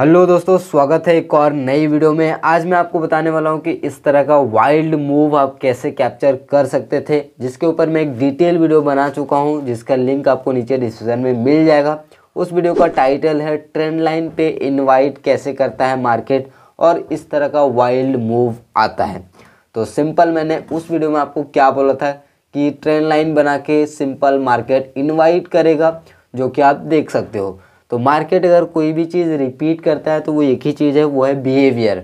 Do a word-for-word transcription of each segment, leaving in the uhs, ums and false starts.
Hello दोस्तों, स्वागत है एक और नई वीडियो में। आज मैं आपको बताने वाला हूं कि इस तरह का वाइल्ड मूव आप कैसे कैप्चर कर सकते थे, जिसके ऊपर मैं एक डिटेल वीडियो बना चुका हूं, जिसका लिंक आपको नीचे डिस्क्रिप्शन में मिल जाएगा। उस वीडियो का टाइटल है ट्रेंड लाइन पे इनवाइट कैसे करता है मार्केट और इस तरह का वाइल्ड मूव आता है। तो सिंपल मैंने उस वीडियो में आपको क्या बोला था कि ट्रेंड लाइन बना के सिंपल मार्केट इन्वाइट करेगा, जो कि आप देख सकते हो। तो मार्केट अगर कोई भी चीज़ रिपीट करता है तो वो एक ही चीज़ है, वो है बिहेवियर।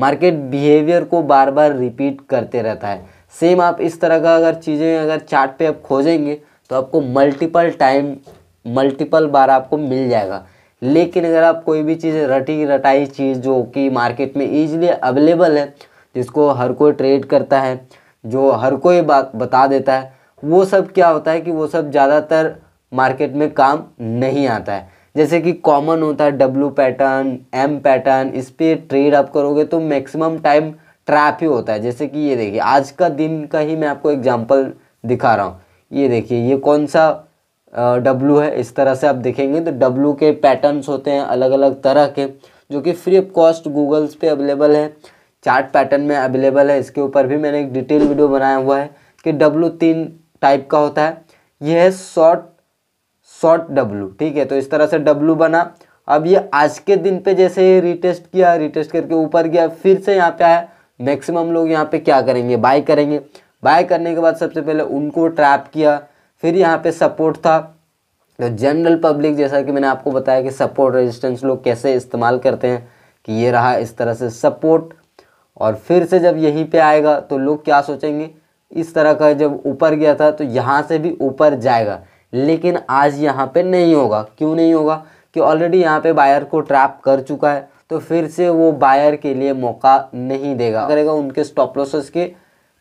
मार्केट बिहेवियर को बार बार रिपीट करते रहता है। सेम आप इस तरह का अगर चीज़ें अगर चार्ट पे आप खोजेंगे तो आपको मल्टीपल टाइम मल्टीपल बार आपको मिल जाएगा। लेकिन अगर आप कोई भी चीज़ रटी रटाई चीज़ जो कि मार्केट में ईजिली अवेलेबल है, जिसको हर कोई ट्रेड करता है, जो हर कोई बात बता देता है, वो सब क्या होता है कि वो सब ज़्यादातर मार्केट में काम नहीं आता है। जैसे कि कॉमन होता है डब्ल्यू पैटर्न, एम पैटर्न, इस पर ट्रेड आप करोगे तो मैक्सिमम टाइम ट्रैप ही होता है। जैसे कि ये देखिए, आज का दिन का ही मैं आपको एग्जांपल दिखा रहा हूँ। ये देखिए, ये कौन सा डब्ल्यू है, इस तरह से आप देखेंगे तो डब्ल्यू के पैटर्न्स होते हैं अलग अलग तरह के, जो कि फ्री ऑफ कॉस्ट गूगल्स पे अवेलेबल है, चार्ट पैटर्न में अवेलेबल है। इसके ऊपर भी मैंने एक डिटेल वीडियो बनाया हुआ है कि डब्ल्यू तीन टाइप का होता है। यह है शॉर्ट शॉर्ट डब्लू, ठीक है। तो इस तरह से डब्लू बना। अब ये आज के दिन पे जैसे रिटेस्ट किया, रिटेस्ट करके ऊपर गया, फिर से यहाँ पे आया। मैक्सिमम लोग यहाँ पे क्या करेंगे, बाय करेंगे। बाय करने के बाद सबसे पहले उनको ट्रैप किया, फिर यहाँ पे सपोर्ट था। तो जनरल पब्लिक, जैसा कि मैंने आपको बताया कि सपोर्ट रेजिस्टेंस लोग कैसे इस्तेमाल करते हैं, कि ये रहा इस तरह से सपोर्ट, और फिर से जब यहीं पर आएगा तो लोग क्या सोचेंगे, इस तरह का जब ऊपर गया था तो यहाँ से भी ऊपर जाएगा। लेकिन आज यहाँ पे नहीं होगा। क्यों नहीं होगा? कि ऑलरेडी यहाँ पे बायर को ट्रैप कर चुका है, तो फिर से वो बायर के लिए मौका नहीं देगा करेगा। उनके स्टॉप लॉसेस के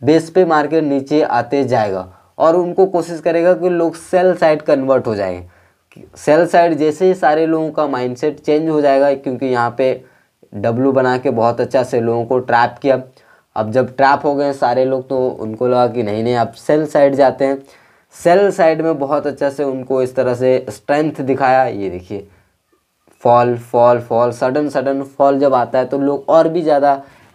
बेस पे मार्केट नीचे आते जाएगा और उनको कोशिश करेगा कि लोग सेल साइड कन्वर्ट हो जाएं। सेल साइड जैसे ही सारे लोगों का माइंडसेट चेंज हो जाएगा, क्योंकि यहाँ पे डब्लू बना के बहुत अच्छा से लोगों को ट्रैप किया। अब जब ट्रैप हो गए सारे लोग तो उनको लगा कि नहीं नहीं आप सेल साइड जाते हैं। सेल साइड में बहुत अच्छा से उनको इस तरह से स्ट्रेंथ दिखाया। ये देखिए, fall fall fall, sudden sudden fall जब आता है तो लोग और भी ज़्यादा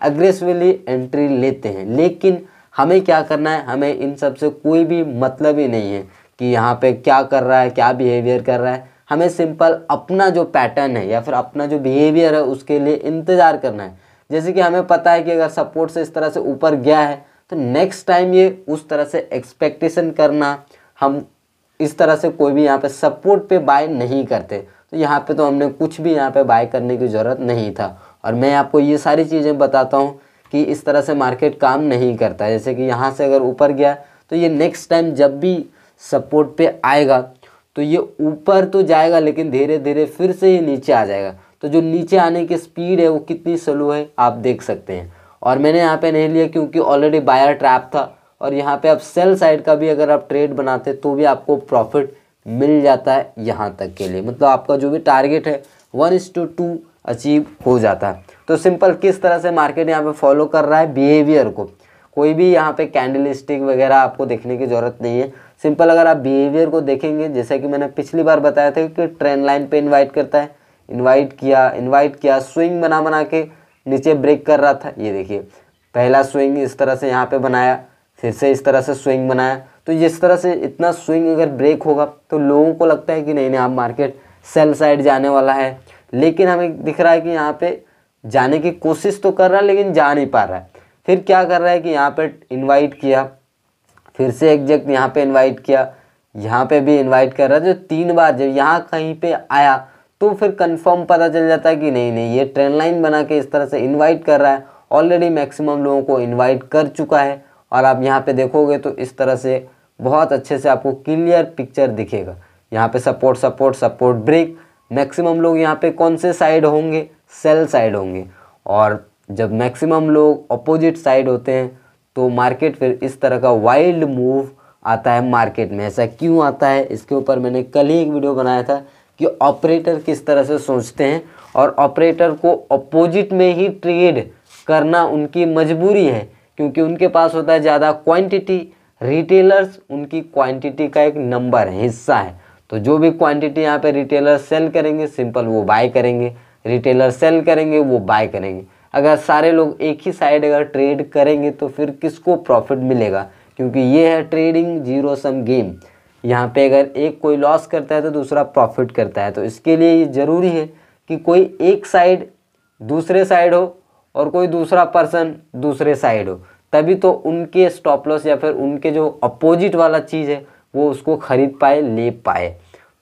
एग्रेसिवली एंट्री लेते हैं। लेकिन हमें क्या करना है, हमें इन सब से कोई भी मतलब ही नहीं है कि यहाँ पे क्या कर रहा है, क्या बिहेवियर कर रहा है। हमें सिंपल अपना जो पैटर्न है या फिर अपना जो बिहेवियर है उसके लिए इंतज़ार करना है। जैसे कि हमें पता है कि अगर सपोर्ट से इस तरह से ऊपर गया है तो नेक्स्ट टाइम ये उस तरह से एक्सपेक्टेशन करना। हम इस तरह से कोई भी यहाँ पे सपोर्ट पे बाय नहीं करते, तो यहाँ पे तो हमने कुछ भी यहाँ पे बाय करने की ज़रूरत नहीं था। और मैं आपको ये सारी चीज़ें बताता हूँ कि इस तरह से मार्केट काम नहीं करता। जैसे कि यहाँ से अगर ऊपर गया तो ये नेक्स्ट टाइम जब भी सपोर्ट पे आएगा तो ये ऊपर तो जाएगा, लेकिन धीरे धीरे फिर से ये नीचे आ जाएगा। तो जो नीचे आने की स्पीड है वो कितनी स्लो है आप देख सकते हैं। और मैंने यहाँ पे नहीं लिया क्योंकि ऑलरेडी बायर ट्रैप था। और यहाँ पे आप सेल साइड का भी अगर आप ट्रेड बनाते तो भी आपको प्रॉफिट मिल जाता है। यहाँ तक के लिए मतलब आपका जो भी टारगेट है one is to two achieve हो जाता है। तो सिंपल किस तरह से मार्केट यहाँ पे फॉलो कर रहा है बिहेवियर को। कोई भी यहाँ पे कैंडल स्टिक वगैरह आपको देखने की ज़रूरत नहीं है। सिंपल अगर आप बिहेवियर को देखेंगे, जैसे कि मैंने पिछली बार बताया था कि ट्रेंड लाइन पर इन्वाइट करता है, इन्वाइट किया इन्वाइट किया स्विंग बना बना के नीचे ब्रेक कर रहा था। ये देखिए, पहला स्विंग इस तरह से यहाँ पे बनाया, फिर से इस तरह से स्विंग बनाया। तो जिस तरह से इतना स्विंग अगर ब्रेक होगा तो लोगों को लगता है कि नहीं नहीं आप मार्केट सेल साइड जाने वाला है। लेकिन हमें दिख रहा है कि यहाँ पे जाने की कोशिश तो कर रहा है लेकिन जा नहीं पा रहा है। फिर क्या कर रहा है कि यहाँ पर इन्वाइट किया, फिर से एग्जैक्ट यहाँ पर इन्वाइट किया, यहाँ पर भी इन्वाइट कर रहा है। जो तीन बार जब यहाँ कहीं पर आया तो फिर कंफर्म पता चल जाता है कि नहीं नहीं ये ट्रेंड लाइन बना के इस तरह से इनवाइट कर रहा है। ऑलरेडी मैक्सिमम लोगों को इनवाइट कर चुका है। और आप यहाँ पे देखोगे तो इस तरह से बहुत अच्छे से आपको क्लियर पिक्चर दिखेगा। यहाँ पे support support support break, maximum लोग यहाँ पे कौन से साइड होंगे, सेल साइड होंगे। और जब मैक्सिमम लोग अपोजिट साइड होते हैं तो मार्केट फिर इस तरह का वाइल्ड मूव आता है। मार्केट में ऐसा क्यों आता है, इसके ऊपर मैंने कल ही एक वीडियो बनाया था कि ऑपरेटर किस तरह से सोचते हैं और ऑपरेटर को अपोजिट में ही ट्रेड करना उनकी मजबूरी है, क्योंकि उनके पास होता है ज़्यादा क्वांटिटी। रिटेलर्स उनकी क्वांटिटी का एक नंबर है, हिस्सा है। तो जो भी क्वांटिटी यहाँ पे रिटेलर सेल करेंगे सिंपल वो बाय करेंगे, रिटेलर सेल करेंगे वो बाय करेंगे। अगर सारे लोग एक ही साइड अगर ट्रेड करेंगे तो फिर किसको प्रॉफिट मिलेगा, क्योंकि ये है ट्रेडिंग जीरो सम गेम। यहाँ पे अगर एक कोई लॉस करता है तो दूसरा प्रॉफिट करता है। तो इसके लिए ये ज़रूरी है कि कोई एक साइड दूसरे साइड हो और कोई दूसरा पर्सन दूसरे साइड हो, तभी तो उनके स्टॉप लॉस या फिर उनके जो अपोजिट वाला चीज़ है वो उसको ख़रीद पाए ले पाए।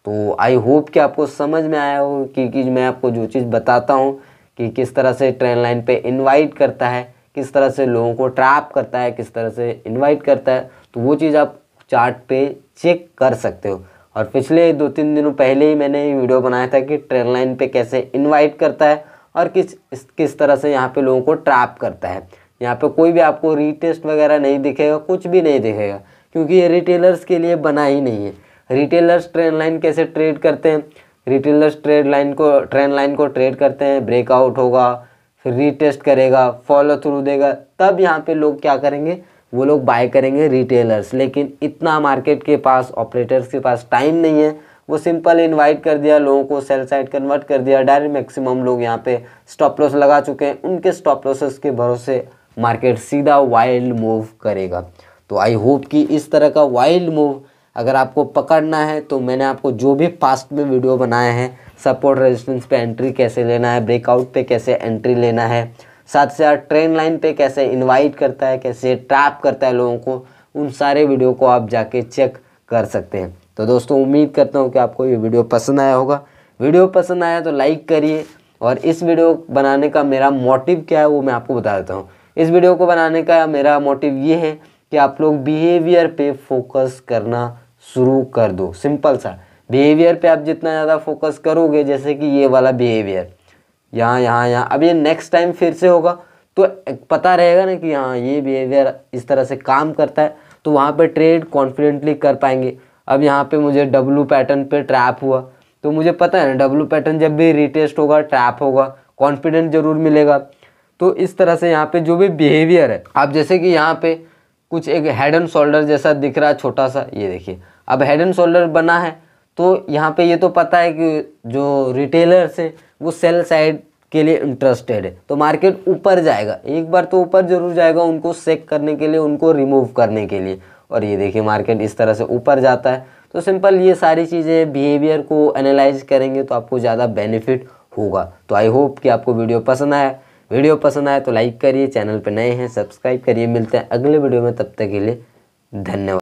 तो आई होप कि आपको समझ में आया हो कि, कि मैं आपको जो चीज़ बताता हूँ कि किस तरह से ट्रेंड लाइन पे इनवाइट करता है, किस तरह से लोगों को ट्रैप करता है, किस तरह से इनवाइट करता है, तो वो चीज़ आप चार्ट पे चेक कर सकते हो। और पिछले दो तीन दिनों पहले ही मैंने वीडियो बनाया था कि ट्रेंड लाइन पे कैसे इनवाइट करता है और किस किस तरह से यहाँ पे लोगों को ट्रैप करता है। यहाँ पे कोई भी आपको रीटेस्ट वगैरह नहीं दिखेगा, कुछ भी नहीं दिखेगा, क्योंकि ये रिटेलर्स के लिए बना ही नहीं है। रिटेलर्स ट्रेंड लाइन कैसे ट्रेड करते हैं, रिटेलर्स ट्रेड लाइन को ट्रेंड लाइन को ट्रेड करते हैं, ब्रेकआउट होगा, फिर रीटेस्ट करेगा, फॉलो थ्रू देगा, तब यहाँ पे लोग क्या करेंगे, वो लोग बाय करेंगे रिटेलर्स। लेकिन इतना मार्केट के पास, ऑपरेटर्स के पास टाइम नहीं है। वो सिंपल इनवाइट कर दिया, लोगों को सेल साइड कन्वर्ट कर दिया, डायरेक्ट मैक्सिमम लोग यहाँ पे स्टॉप लॉस लगा चुके हैं, उनके स्टॉप लॉसेस के भरोसे मार्केट सीधा वाइल्ड मूव करेगा। तो आई होप कि इस तरह का वाइल्ड मूव अगर आपको पकड़ना है तो मैंने आपको जो भी पास्ट में वीडियो बनाए हैं, सपोर्ट रेजिस्टेंस पे एंट्री कैसे लेना है, ब्रेकआउट पे कैसे एंट्री लेना है, साथ से साथ ट्रेंड लाइन पे कैसे इनवाइट करता है, कैसे ट्रैप करता है लोगों को, उन सारे वीडियो को आप जाके चेक कर सकते हैं। तो दोस्तों उम्मीद करता हूँ कि आपको ये वीडियो पसंद आया होगा। वीडियो पसंद आया तो लाइक करिए, और इस वीडियो बनाने का मेरा मोटिव क्या है वो मैं आपको बता देता हूँ। इस वीडियो को बनाने का मेरा मोटिव ये है कि आप लोग बिहेवियर पे फोकस करना शुरू कर दो। सिंपल सा, बिहेवियर पे आप जितना ज़्यादा फोकस करोगे, जैसे कि ये वाला बिहेवियर यहाँ यहाँ यहाँ, अब ये नेक्स्ट टाइम फिर से होगा तो पता रहेगा ना कि हाँ ये बिहेवियर इस तरह से काम करता है, तो वहाँ पे ट्रेड कॉन्फिडेंटली कर पाएंगे। अब यहाँ पे मुझे डब्लू पैटर्न पे ट्रैप हुआ, तो मुझे पता है ना डब्लू पैटर्न जब भी रिटेस्ट होगा ट्रैप होगा, कॉन्फिडेंट ज़रूर मिलेगा। तो इस तरह से यहाँ पे जो भी बिहेवियर है, आप जैसे कि यहाँ पे कुछ एक हेड एंड शोल्डर जैसा दिख रहा है छोटा सा, ये देखिए अब हेड एंड शोल्डर बना है, तो यहाँ पे ये तो पता है कि जो रिटेलर्स हैं वो सेल साइड के लिए इंटरेस्टेड है, तो मार्केट ऊपर जाएगा, एक बार तो ऊपर ज़रूर जाएगा उनको सेक करने के लिए, उनको रिमूव करने के लिए। और ये देखिए मार्केट इस तरह से ऊपर जाता है। तो सिंपल ये सारी चीज़ें बिहेवियर को एनालाइज करेंगे तो आपको ज़्यादा बेनिफिट होगा। तो आई होप कि आपको वीडियो पसंद आया। वीडियो पसंद आया तो लाइक करिए, चैनल पर नए हैं सब्सक्राइब करिए। मिलते हैं अगले वीडियो में, तब तक के लिए धन्यवाद।